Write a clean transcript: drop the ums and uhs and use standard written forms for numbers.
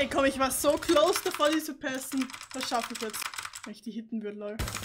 Ey komm, ich war so close davor, die zu passen. Das schaffe ich jetzt, wenn ich die hitten würde, lol.